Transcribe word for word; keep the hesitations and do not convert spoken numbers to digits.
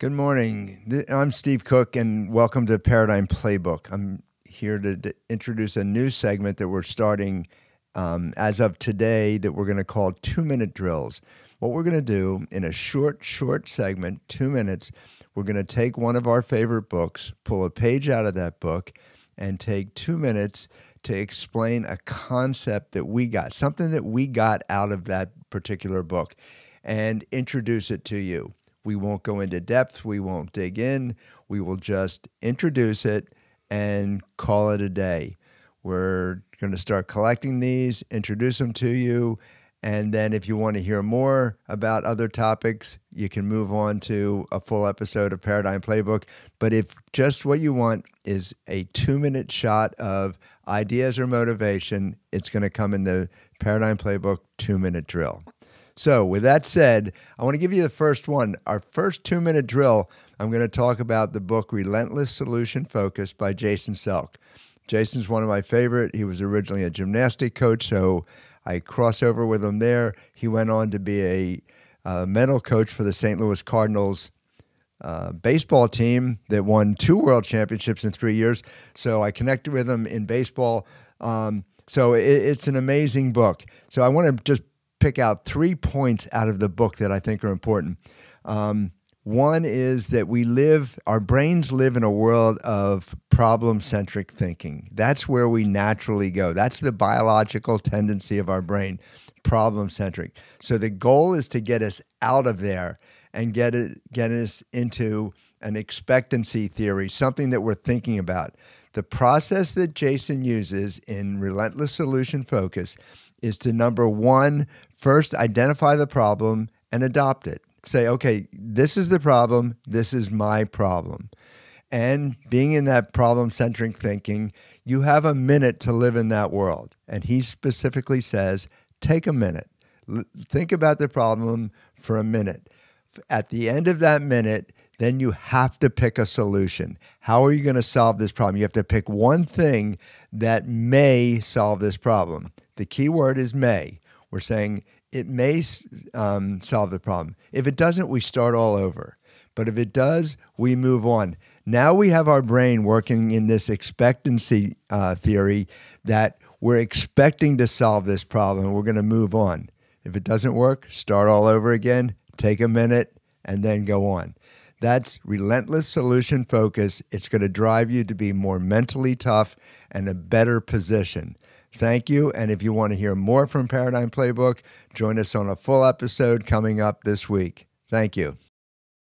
Good morning. I'm Steve Cook, and welcome to Paradigm Playbook. I'm here to introduce a new segment that we're starting um, as of today that we're going to call Two-Minute Drills. What we're going to do in a short, short segment, two minutes, we're going to take one of our favorite books, pull a page out of that book, and take two minutes to explain a concept that we got, something that we got out of that particular book, and introduce it to you. We won't go into depth. We won't dig in. We will just introduce it and call it a day. We're going to start collecting these, introduce them to you, and then if you want to hear more about other topics, you can move on to a full episode of Paradigm Playbook. But if just what you want is a two-minute shot of ideas or motivation, it's going to come in the Paradigm Playbook two-minute drill. So with that said, I want to give you the first one. Our first two-minute drill, I'm going to talk about the book Relentless Solution Focus by Jason Selk. Jason's one of my favorite. He was originally a gymnastic coach, so I cross over with him there. He went on to be a uh, mental coach for the Saint Louis Cardinals uh, baseball team that won two world championships in three years. So I connected with him in baseball. Um, so it, it's an amazing book. So I want to just pick out three points out of the book that I think are important. Um, one is that we live, our brains live in a world of problem-centric thinking. That's where we naturally go. That's the biological tendency of our brain, problem-centric. So the goal is to get us out of there and get, it, get us into an expectancy theory, something that we're thinking about. The process that Jason uses in Relentless Solution Focus is to, number one, first identify the problem and adopt it. Say, okay, this is the problem, this is my problem. And being in that problem-centric thinking, you have a minute to live in that world. And he specifically says, take a minute. L- think about the problem for a minute. At the end of that minute, then you have to pick a solution. How are you going to solve this problem? You have to pick one thing that may solve this problem. The key word is may. We're saying it may um, solve the problem. If it doesn't, we start all over. But if it does, we move on. Now we have our brain working in this expectancy uh, theory that we're expecting to solve this problem. We're going to move on. If it doesn't work, start all over again, take a minute, and then go on. That's Relentless Solution Focus. It's going to drive you to be more mentally tough and a better position. Thank you, and if you want to hear more from Paradigm Playbook, join us on a full episode coming up this week. Thank you.